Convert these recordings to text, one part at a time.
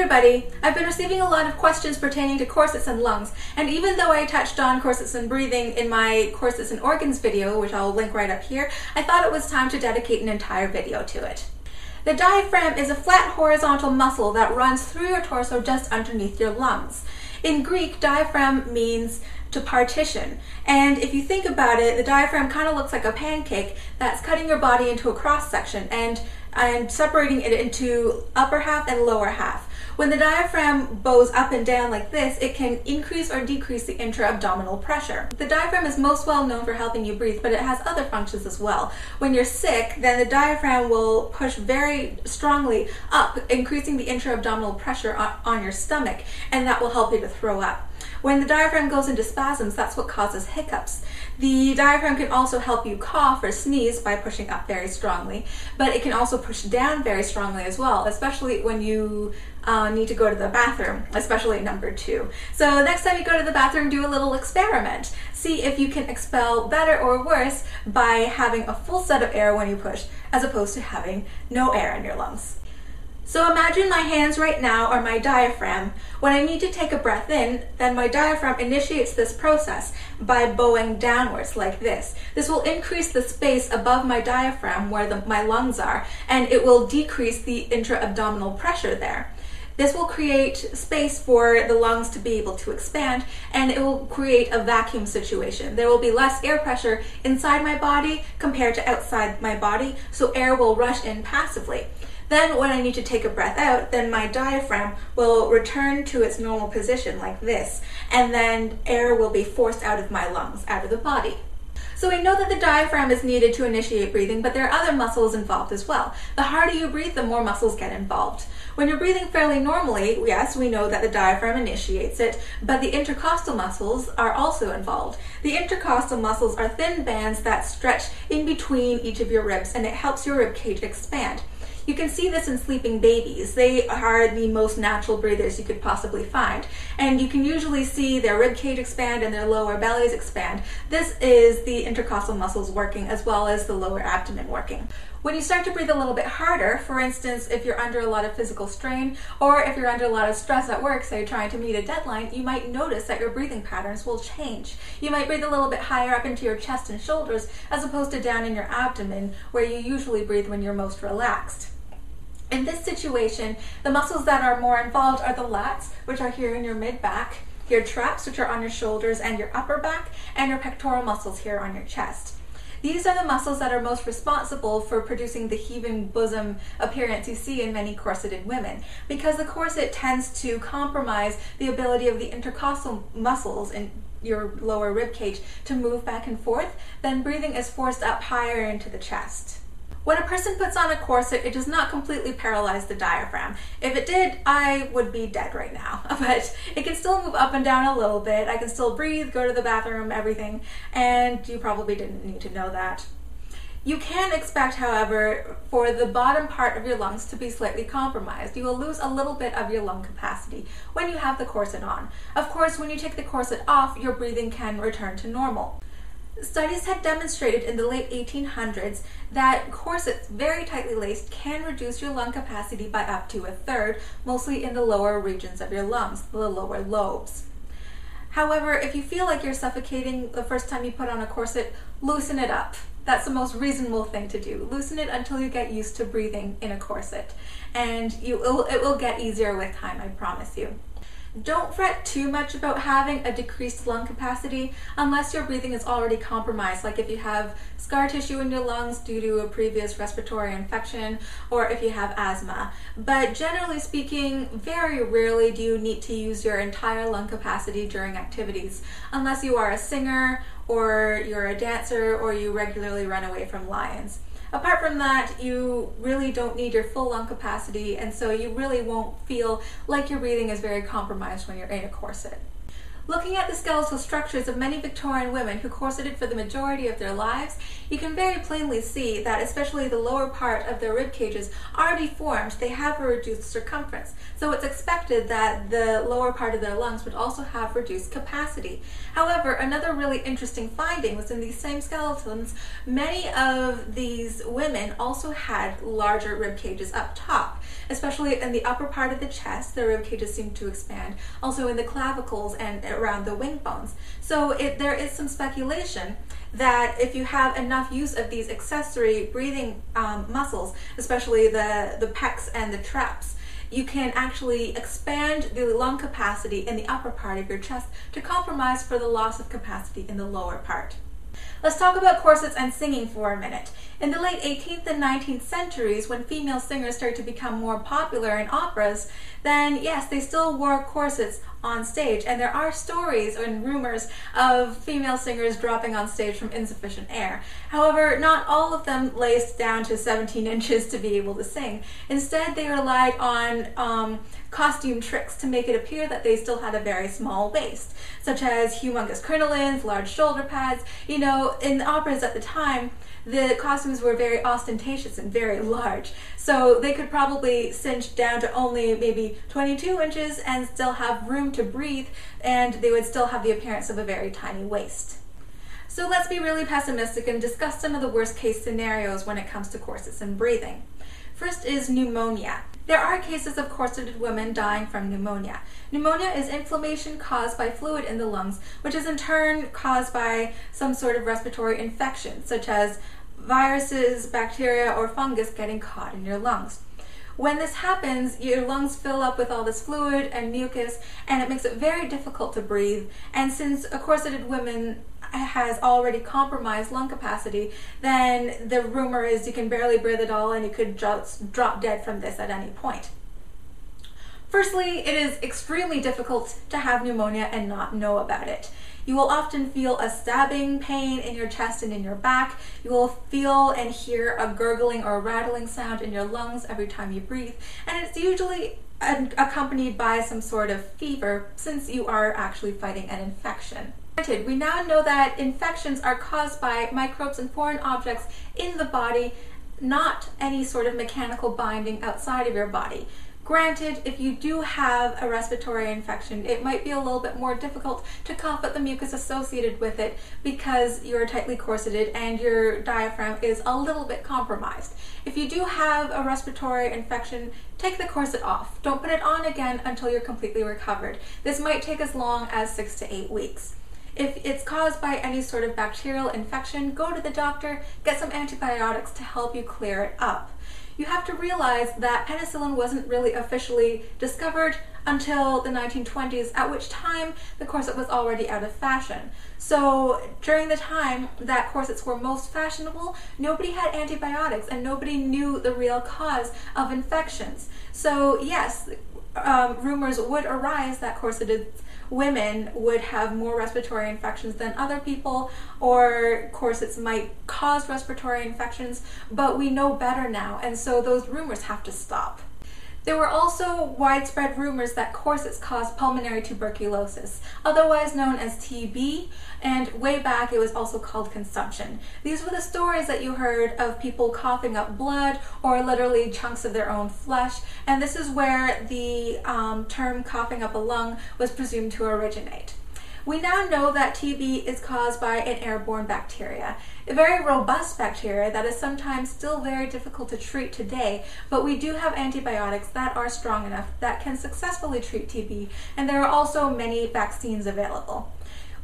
everybody! I've been receiving a lot of questions pertaining to corsets and lungs, and even though I touched on corsets and breathing in my Corsets and Organs video, which I'll link right up here, I thought it was time to dedicate an entire video to it. The diaphragm is a flat horizontal muscle that runs through your torso just underneath your lungs. In Greek, diaphragm means to partition, and if you think about it, the diaphragm kind of looks like a pancake that's cutting your body into a cross section and separating it into upper half and lower half. When the diaphragm bows up and down like this, it can increase or decrease the intra-abdominal pressure. The diaphragm is most well known for helping you breathe, but it has other functions as well. When you're sick, then the diaphragm will push very strongly up, increasing the intra-abdominal pressure on your stomach, and that will help you to throw up. When the diaphragm goes into spasms, that's what causes hiccups. The diaphragm can also help you cough or sneeze by pushing up very strongly, but it can also push down very strongly as well, especially when you need to go to the bathroom, especially number 2. So next time you go to the bathroom, do a little experiment. See if you can expel better or worse by having a full set of air when you push, as opposed to having no air in your lungs. So imagine my hands right now are my diaphragm. When I need to take a breath in, then my diaphragm initiates this process by bowing downwards like this. This will increase the space above my diaphragm where my lungs are, and it will decrease the intra-abdominal pressure there. This will create space for the lungs to be able to expand, and it will create a vacuum situation. There will be less air pressure inside my body compared to outside my body, so air will rush in passively. Then when I need to take a breath out, then my diaphragm will return to its normal position like this, and then air will be forced out of my lungs, out of the body. So we know that the diaphragm is needed to initiate breathing, but there are other muscles involved as well. The harder you breathe, the more muscles get involved. When you're breathing fairly normally, yes, we know that the diaphragm initiates it, but the intercostal muscles are also involved. The intercostal muscles are thin bands that stretch in between each of your ribs, and it helps your rib cage expand. You can see this in sleeping babies. They are the most natural breathers you could possibly find. And you can usually see their rib cage expand and their lower bellies expand. This is the intercostal muscles working as well as the lower abdomen working. When you start to breathe a little bit harder, for instance, if you're under a lot of physical strain or if you're under a lot of stress at work, say trying to meet a deadline, you might notice that your breathing patterns will change. You might breathe a little bit higher up into your chest and shoulders as opposed to down in your abdomen where you usually breathe when you're most relaxed. In this situation, the muscles that are more involved are the lats, which are here in your mid-back, your traps, which are on your shoulders and your upper back, and your pectoral muscles here on your chest. These are the muscles that are most responsible for producing the heaving bosom appearance you see in many corseted women, because the corset tends to compromise the ability of the intercostal muscles in your lower rib cage to move back and forth, then breathing is forced up higher into the chest. When a person puts on a corset, it does not completely paralyze the diaphragm. If it did, I would be dead right now. But it can still move up and down a little bit. I can still breathe, go to the bathroom, everything. And you probably didn't need to know that. You can expect, however, for the bottom part of your lungs to be slightly compromised. You will lose a little bit of your lung capacity when you have the corset on. Of course, when you take the corset off, your breathing can return to normal. Studies had demonstrated in the late 1800s that corsets very tightly laced can reduce your lung capacity by up to 1/3, mostly in the lower regions of your lungs, the lower lobes. However, if you feel like you're suffocating the first time you put on a corset, loosen it up. That's the most reasonable thing to do. Loosen it until you get used to breathing in a corset, and it will get easier with time, I promise you. Don't fret too much about having a decreased lung capacity unless your breathing is already compromised, like if you have scar tissue in your lungs due to a previous respiratory infection or if you have asthma. But generally speaking, very rarely do you need to use your entire lung capacity during activities, unless you are a singer or you're a dancer or you regularly run away from lions. Apart from that, you really don't need your full lung capacity, and so you really won't feel like your breathing is very compromised when you're in a corset. Looking at the skeletal structures of many Victorian women who corseted for the majority of their lives, you can very plainly see that especially the lower part of their rib cages are deformed. They have a reduced circumference, so it's expected that the lower part of their lungs would also have reduced capacity. However, another really interesting finding was in these same skeletons, many of these women also had larger rib cages up top. Especially in the upper part of the chest, the rib cages seem to expand, also in the clavicles and around the wing bones. So there is some speculation that if you have enough use of these accessory breathing muscles, especially the pecs and the traps, you can actually expand the lung capacity in the upper part of your chest to compromise for the loss of capacity in the lower part. Let's talk about corsets and singing for a minute. In the late 18th and 19th centuries, when female singers started to become more popular in operas, then yes, they still wore corsets on stage, and there are stories and rumors of female singers dropping on stage from insufficient air. However, not all of them laced down to 17 inches to be able to sing. Instead, they relied on costume tricks to make it appear that they still had a very small waist, such as humongous crinolines, large shoulder pads. You know, in operas at the time, the costumes were very ostentatious and very large, so they could probably cinch down to only maybe 22 inches and still have room to breathe, and they would still have the appearance of a very tiny waist. So let's be really pessimistic and discuss some of the worst case scenarios when it comes to corsets and breathing. First is pneumonia. There are cases of corseted women dying from pneumonia. Pneumonia is inflammation caused by fluid in the lungs, which is in turn caused by some sort of respiratory infection, such as viruses, bacteria, or fungus getting caught in your lungs. When this happens, your lungs fill up with all this fluid and mucus, and it makes it very difficult to breathe. And since a corseted woman has already compromised lung capacity, then the rumor is you can barely breathe at all and you could just drop dead from this at any point. Firstly, it is extremely difficult to have pneumonia and not know about it. You will often feel a stabbing pain in your chest and in your back. You will feel and hear a gurgling or a rattling sound in your lungs every time you breathe, and it's usually accompanied by some sort of fever, since you are actually fighting an infection. We now know that infections are caused by microbes and foreign objects in the body, not any sort of mechanical binding outside of your body. Granted, if you do have a respiratory infection, it might be a little bit more difficult to cough up the mucus associated with it because you're tightly corseted and your diaphragm is a little bit compromised. If you do have a respiratory infection, take the corset off. Don't put it on again until you're completely recovered. This might take as long as 6 to 8 weeks. If it's caused by any sort of bacterial infection, go to the doctor, get some antibiotics to help you clear it up. You have to realize that penicillin wasn't really officially discovered until the 1920s, at which time the corset was already out of fashion. So during the time that corsets were most fashionable, nobody had antibiotics and nobody knew the real cause of infections. So yes, rumors would arise that corseted women would have more respiratory infections than other people, or corsets might cause respiratory infections, but we know better now, and so those rumors have to stop. There were also widespread rumors that corsets caused pulmonary tuberculosis, otherwise known as TB, and way back it was also called consumption. These were the stories that you heard of people coughing up blood or literally chunks of their own flesh, and this is where the term coughing up a lung was presumed to originate. We now know that TB is caused by an airborne bacteria, a very robust bacteria that is sometimes still very difficult to treat today, but we do have antibiotics that are strong enough that can successfully treat TB, and there are also many vaccines available.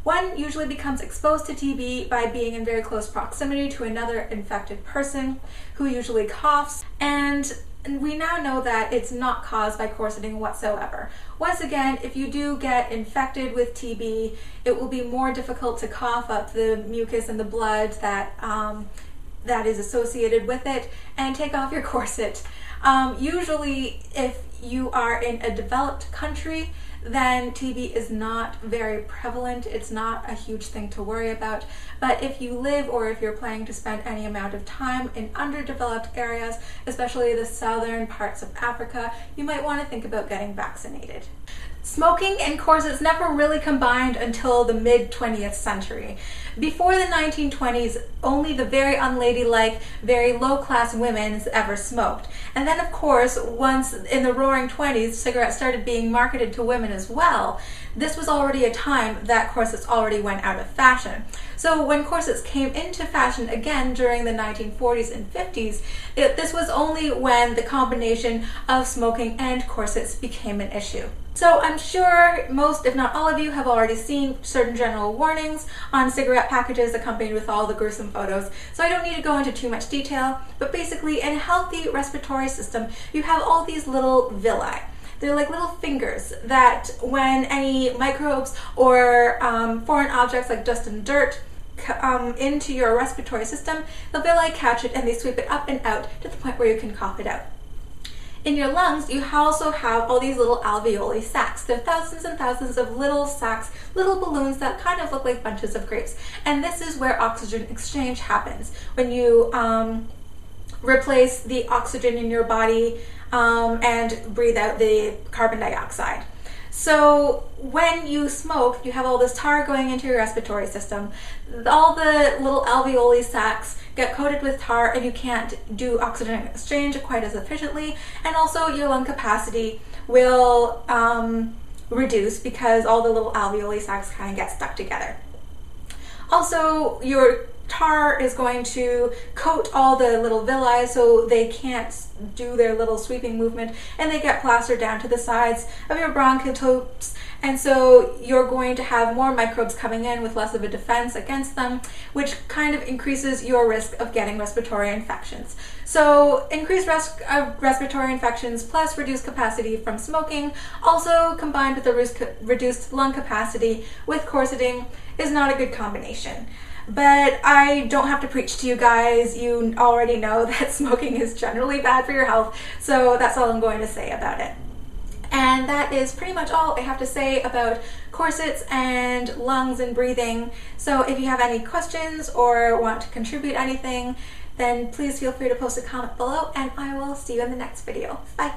One usually becomes exposed to TB by being in very close proximity to another infected person who usually coughs, and we now know that it's not caused by corseting whatsoever. Once again, if you do get infected with TB, it will be more difficult to cough up the mucus and the blood that is associated with it, and take off your corset. Usually, if you are in a developed country, then TB is not very prevalent. It's not a huge thing to worry about. But if you live or if you're planning to spend any amount of time in underdeveloped areas, especially the southern parts of Africa, you might want to think about getting vaccinated. Smoking and corsets never really combined until the mid-20th century. Before the 1920s, only the very unladylike, very low-class women ever smoked, And then, of course, once in the roaring 20s, cigarettes started being marketed to women as well. This was already a time that corsets already went out of fashion. So when corsets came into fashion again during the 1940s and 50s, this was only when the combination of smoking and corsets became an issue. So I'm sure most, if not all of you, have already seen certain general warnings on cigarette packages accompanied with all the gruesome photos, so I don't need to go into too much detail, but basically in a healthy respiratory system, you have all these little villi. They're like little fingers that when any microbes or foreign objects like dust and dirt come into your respiratory system, the villi catch it and they sweep it up and out to the point where you can cough it out. In your lungs, you also have all these little alveoli sacs. There are thousands and thousands of little sacs, little balloons that kind of look like bunches of grapes. And this is where oxygen exchange happens. When you replace the oxygen in your body and breathe out the carbon dioxide. So when you smoke, you have all this tar going into your respiratory system. All the little alveoli sacs get coated with tar and you can't do oxygen exchange quite as efficiently. And also your lung capacity will reduce because all the little alveoli sacs kind of get stuck together. Also, your tar is going to coat all the little villi so they can't do their little sweeping movement, and they get plastered down to the sides of your bronchioles, and so you're going to have more microbes coming in with less of a defense against them, which kind of increases your risk of getting respiratory infections. So increased risk of respiratory infections plus reduced capacity from smoking, also combined with the reduced lung capacity with corseting, is not a good combination. But I don't have to preach to you guys. You already know that smoking is generally bad for your health, so that's all I'm going to say about it. And that is pretty much all I have to say about corsets and lungs and breathing. So if you have any questions or want to contribute anything, then please feel free to post a comment below, and I will see you in the next video. Bye!